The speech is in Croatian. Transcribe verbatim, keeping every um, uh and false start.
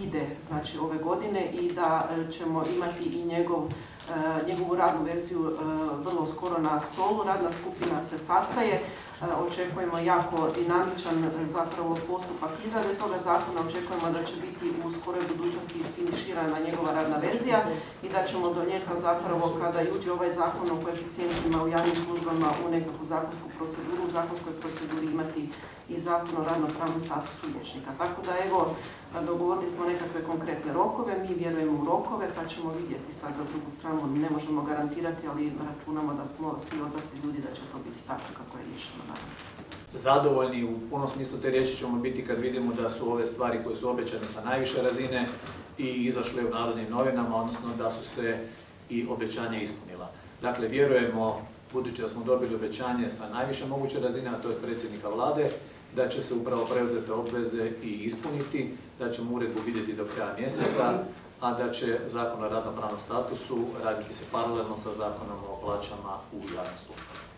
ide znači ove godine i da ćemo imati i njegov, njegovu radnu verziju vrlo skoro na stolu. Radna skupina se sastaje, očekujemo jako dinamičan zapravo postupak izrade toga zakona, očekujemo da će biti u skoroj budućnosti isfiniširana njegova radna verzija i da ćemo do ljeta zapravo kada uđe ovaj zakon o koeficijentima u javnim službama u nekakvu zakonsku proceduru, u zakonskoj proceduri imati i zakon o radno-pravnom statusu liječnika. Tako da evo, dogovorili smo nekakve konkretne rokove, mi vjerujemo u rokove pa ćemo vidjeti sad za drugu stranu, ne možemo garantirati, ali računamo da smo svi odrasli ljudi da će to biti tako kako je riješeno danas. Zadovoljni u punom smislu te riječi ćemo biti kad vidimo da su ove stvari koje su obećane sa najviše razine i izašle u Narodnim novinama, odnosno da su se i obećanja ispunila. Dakle, vjerujemo, budući da smo dobili obećanje sa najviše moguće razine, a to je predsjednika vlade, da će se upravo preuzete obveze i ispuniti, da ćemo uredbu vidjeti do kraja mjeseca, a da će zakon o radno-pravnom statusu raditi se paralelno sa zakonom o plaćama u javnim službama.